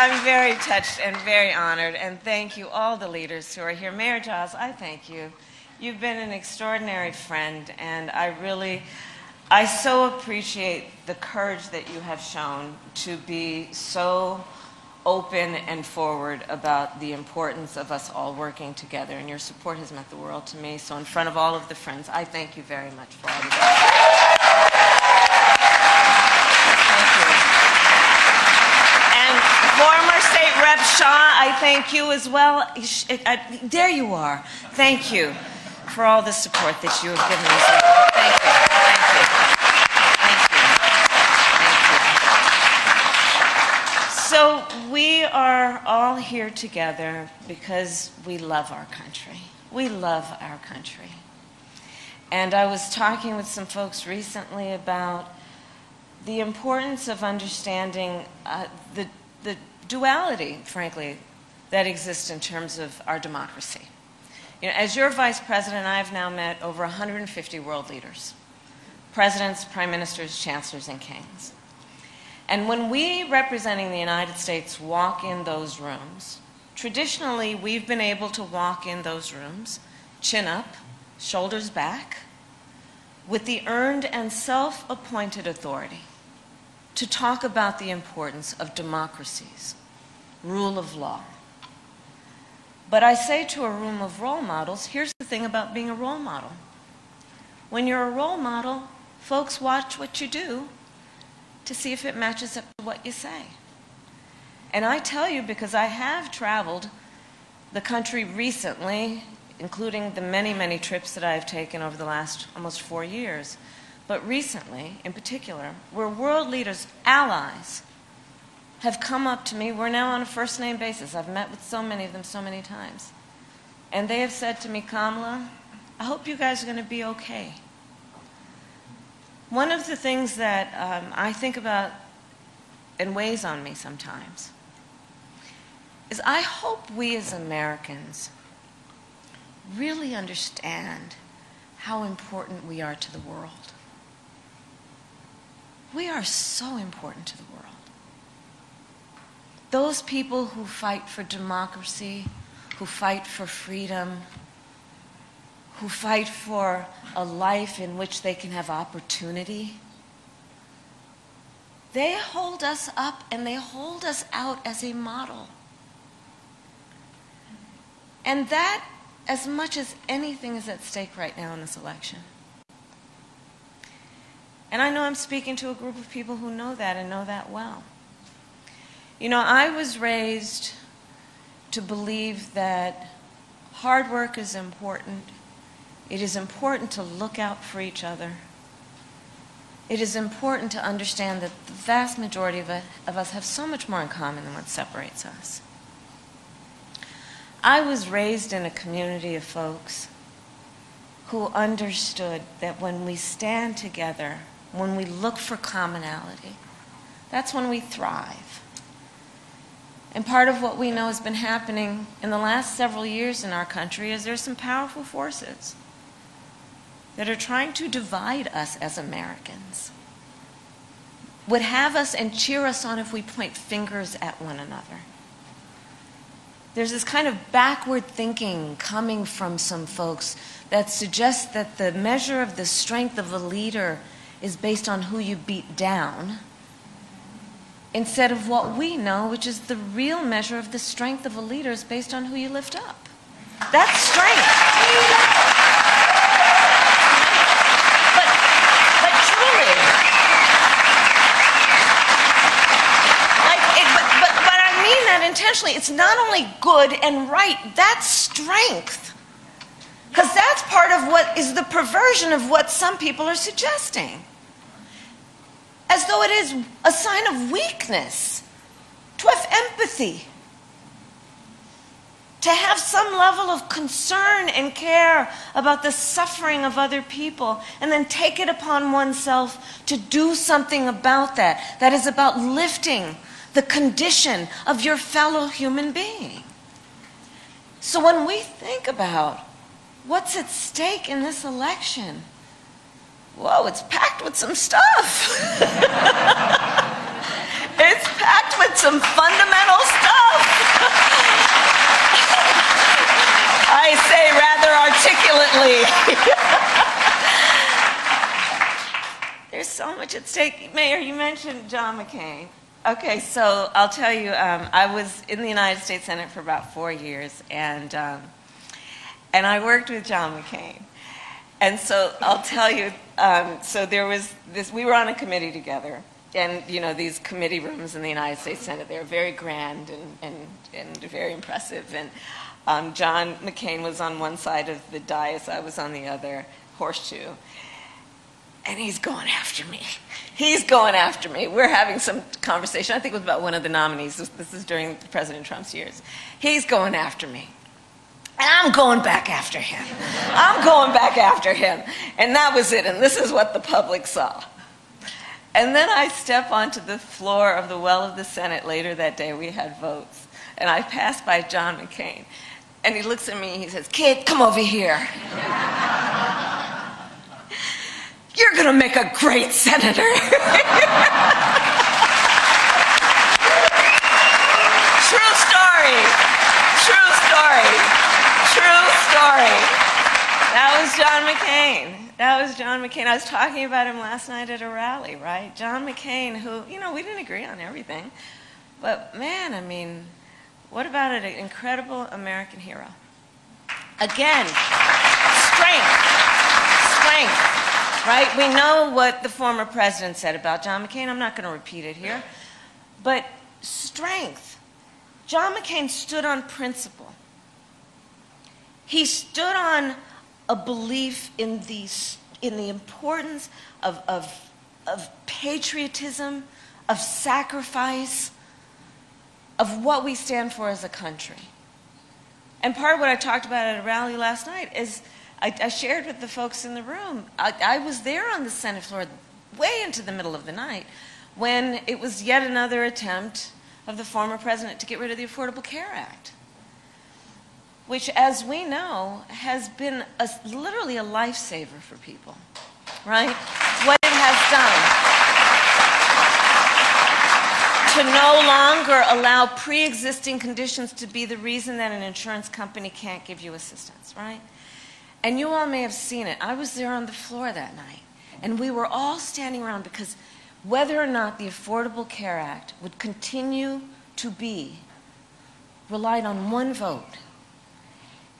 I'm very touched and very honored, and thank you all the leaders who are here. Mayor Giles, I thank you. You've been an extraordinary friend, and I so appreciate the courage that you have shown to be so open and forward about the importance of us all working together, and your support has meant the world to me. So in front of all of the friends, I thank you very much for all of that. Former State Rep. Shaw, I thank you as well. There you are. Thank you for all the support that you have given us. Thank you. Thank you. Thank you. Thank you. So we are all here together because we love our country. We love our country. And I was talking with some folks recently about the importance of understanding the duality, frankly, that exists in terms of our democracy. You know, as your vice president, I have now met over 150 world leaders, presidents, prime ministers, chancellors, and kings. And when we, representing the United States, walk in those rooms, traditionally we've been able to walk in those rooms, chin up, shoulders back, with the earned and self-appointed authority to talk about the importance of democracies, rule of law. But I say to a room of role models, here's the thing about being a role model. When you're a role model, folks watch what you do to see if it matches up to what you say. And I tell you, because I have traveled the country recently, including the many, many trips that I've taken over the last almost 4 years, but recently, in particular, where world leaders, allies, have come up to me. We're now on a first-name basis. I've met with so many of them so many times. And they have said to me, Kamala, I hope you guys are going to be okay. One of the things that I think about and weighs on me sometimes is I hope we as Americans really understand how important we are to the world. We are so important to the world. Those people who fight for democracy, who fight for freedom, who fight for a life in which they can have opportunity, they hold us up and they hold us out as a model. And that, as much as anything, is at stake right now in this election. And I know I'm speaking to a group of people who know that and know that well. You know, I was raised to believe that hard work is important. It is important to look out for each other. It is important to understand that the vast majority of us have so much more in common than what separates us. I was raised in a community of folks who understood that when we stand together, when we look for commonality, that's when we thrive. And part of what we know has been happening in the last several years in our country is there's some powerful forces that are trying to divide us as Americans, would have us and cheer us on if we point fingers at one another. There's this kind of backward thinking coming from some folks that suggests that the measure of the strength of a leader is based on who you beat down, instead of what we know, which is the real measure of the strength of a leader is based on who you lift up. That's strength. But truly, I mean that intentionally. It's not only good and right, that's strength. Because that's part of what is the perversion of what some people are suggesting. As though it is a sign of weakness to have empathy, to have some level of concern and care about the suffering of other people, and then take it upon oneself to do something about that. That is about lifting the condition of your fellow human being. So when we think about what's at stake in this election? Whoa, it's packed with some stuff. It's packed with some fundamental stuff. I say rather articulately. There's so much at stake. Mayor, you mentioned John McCain. Okay, so I'll tell you, I was in the United States Senate for about 4 years, and I worked with John McCain. And so I'll tell you, so there was this, we were on a committee together, and you know, these committee rooms in the United States Senate, they're very grand and very impressive. And John McCain was on one side of the dais, I was on the other, horseshoe. And he's going after me. He's going after me. We're having some conversation. I think it was about one of the nominees. This is during President Trump's years. He's going after me. And I'm going back after him. I'm going back after him. And that was it. And this is what the public saw. And then I step onto the floor of the well of the Senate later that day. We had votes. And I passed by John McCain. And he looks at me and he says, "Kid, come over here. You're going to make a great senator." True story. True story. True story. That was John McCain. That was John McCain. I was talking about him last night at a rally, right? John McCain, who, you know, we didn't agree on everything. But man, I mean, what about an incredible American hero? Again, strength. Right? We know what the former president said about John McCain. I'm not going to repeat it here. But strength. John McCain stood on principle. He stood on a belief in the importance of patriotism, of sacrifice, of what we stand for as a country. And part of what I talked about at a rally last night is I shared with the folks in the room, I was there on the Senate floor way into the middle of the night when it was yet another attempt of the former president to get rid of the Affordable Care Act, which, as we know, has been literally a lifesaver for people, right? What it has done to no longer allow pre-existing conditions to be the reason that an insurance company can't give you assistance, right? And you all may have seen it. I was there on the floor that night, and we were all standing around because whether or not the Affordable Care Act would continue to be relied on one vote.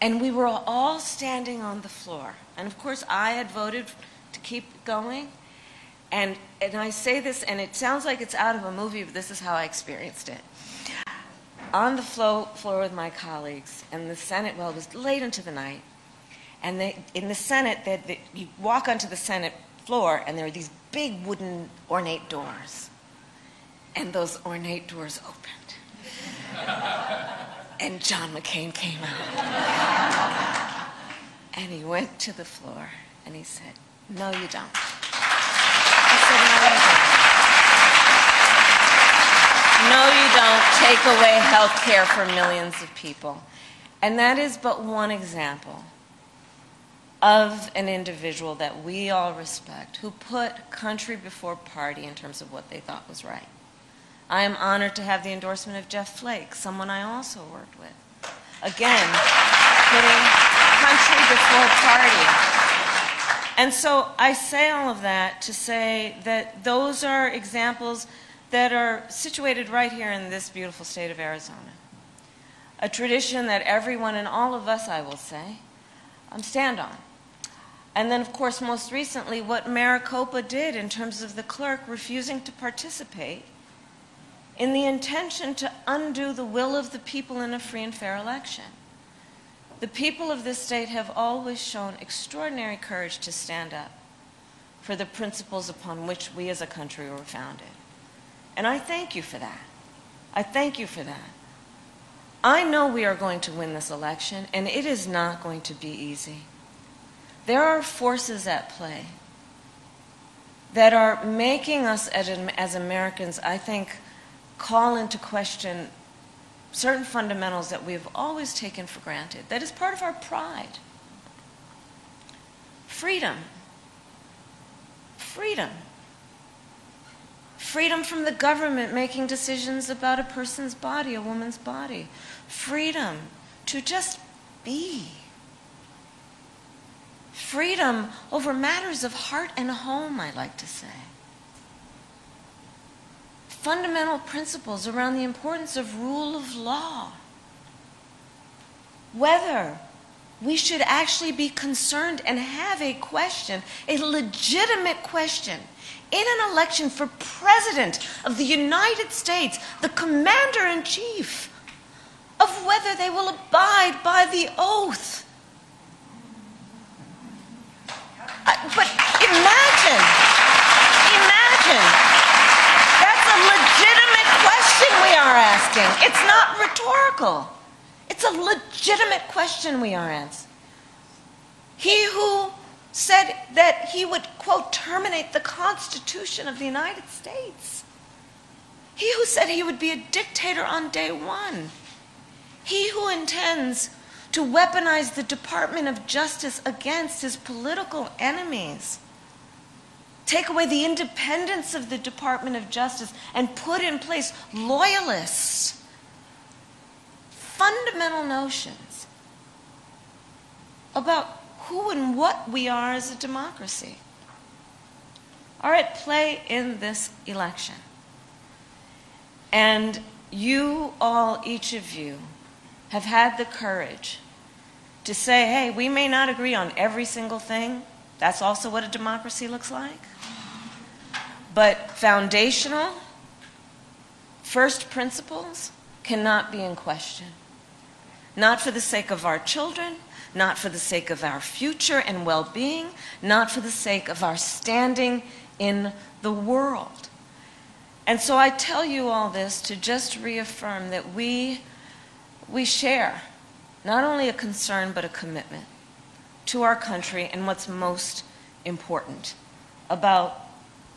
And we were all standing on the floor. And of course, I had voted to keep it going. And I say this, and it sounds like it's out of a movie, but this is how I experienced it. On the floor with my colleagues, and the Senate, well, it was late into the night. And in the Senate, you walk onto the Senate floor, and there are these big wooden ornate doors. And those ornate doors opened. And John McCain came out. And he went to the floor, and he said, "No, you don't." I said, "No, I don't. No, you don't take away health care for millions of people." And that is but one example of an individual that we all respect, who put country before party in terms of what they thought was right. I am honored to have the endorsement of Jeff Flake, someone I also worked with. Again, putting country before party. And so I say all of that to say that those are examples that are situated right here in this beautiful state of Arizona. A tradition that everyone and all of us, I will say, stand on. And then, of course, most recently, what Maricopa did in terms of the clerk refusing to participate in the intention to undo the will of the people in a free and fair election. The people of this state have always shown extraordinary courage to stand up for the principles upon which we as a country were founded. And I thank you for that. I thank you for that. I know we are going to win this election, and it is not going to be easy. There are forces at play that are making us as Americans, I think, call into question certain fundamentals that we have always taken for granted. That is part of our pride. Freedom. Freedom. Freedom from the government making decisions about a person's body, a woman's body. Freedom to just be. Freedom over matters of heart and home, I like to say. Fundamental principles around the importance of rule of law. Whether we should actually be concerned and have a question, a legitimate question, in an election for President of the United States, the Commander-in-Chief, of whether they will abide by the oath. But imagine, that's a legitimate question we are asking. It's not rhetorical. It's a legitimate question we are asking. He who said that he would, quote, terminate the Constitution of the United States. He who said he would be a dictator on day one. He who intends to weaponize the Department of Justice against his political enemies. Take away the independence of the Department of Justice and put in place loyalists. Fundamental notions about who and what we are as a democracy are at play in this election. And you all, each of you, have had the courage to say, hey, we may not agree on every single thing. That's also what a democracy looks like. But foundational, first principles cannot be in question. Not for the sake of our children, not for the sake of our future and well-being, not for the sake of our standing in the world. And so I tell you all this to just reaffirm that we share not only a concern but a commitment to our country and what's most important about,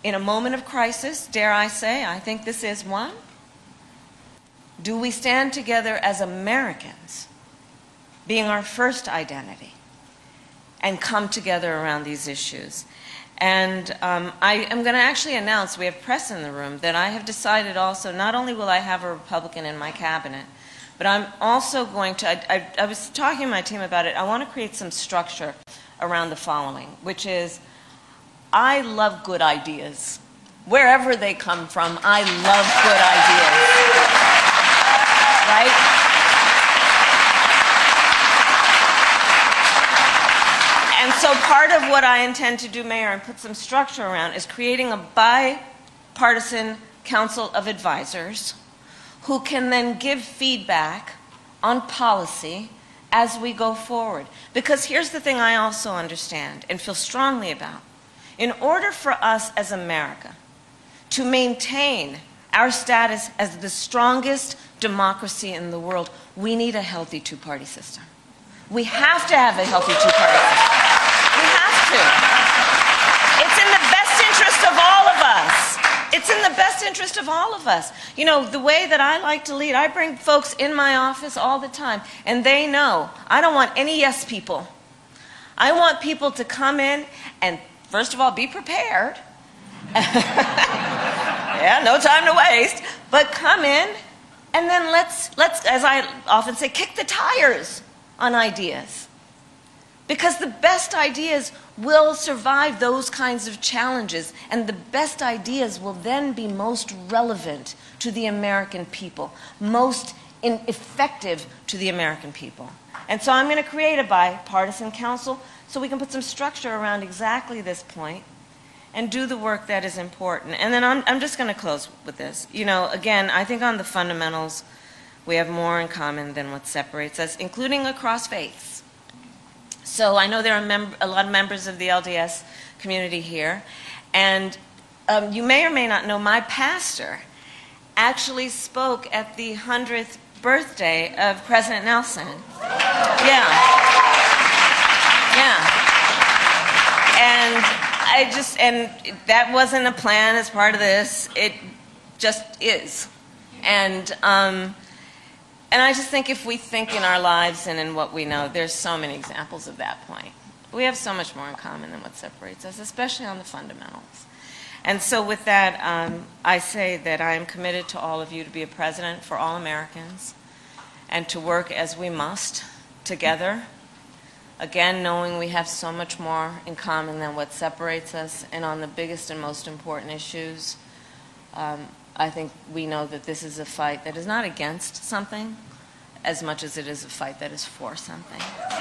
in a moment of crisis, dare I say, I think this is one, do we stand together as Americans being our first identity, and come together around these issues. And I am going to actually announce, we have press in the room, that I have decided also, not only will I have a Republican in my cabinet, but I'm also going to, I was talking to my team about it, I want to create some structure around the following, which is, I love good ideas. Wherever they come from, I love good ideas. Right? And so part of what I intend to do, Mayor, and put some structure around, is creating a bipartisan council of advisors who can then give feedback on policy as we go forward. Because here's the thing I also understand and feel strongly about. In order for us as America to maintain our status as the strongest democracy in the world, we need a healthy two-party system. We have to have a healthy two-party system. We have to. It's in the best interest of all of us. It's in the best interest of all of us. You know, the way that I like to lead, I bring folks in my office all the time, and they know I don't want any yes people. I want people to come in and, first of all, be prepared. Yeah, no time to waste. But come in, and then let's, as I often say, kick the tires on ideas. Because the best ideas will survive those kinds of challenges, and the best ideas will then be most relevant to the American people, most effective to the American people. And so I'm going to create a bipartisan council so we can put some structure around exactly this point and do the work that is important. And then I'm just going to close with this. You know, again, I think on the fundamentals, we have more in common than what separates us, including across faiths. So I know there are a lot of members of the LDS community here, and you may or may not know, my pastor actually spoke at the 100th birthday of President Nelson. Yeah. Yeah. And that wasn't a plan as part of this, it just is. And I just think if we think in our lives and in what we know, there's so many examples of that point. We have so much more in common than what separates us, especially on the fundamentals. And so with that, I say that I am committed to all of you to be a president for all Americans and to work as we must together, again, knowing we have so much more in common than what separates us, and on the biggest and most important issues, I think we know that this is a fight that is not against something as much as it is a fight that is for something.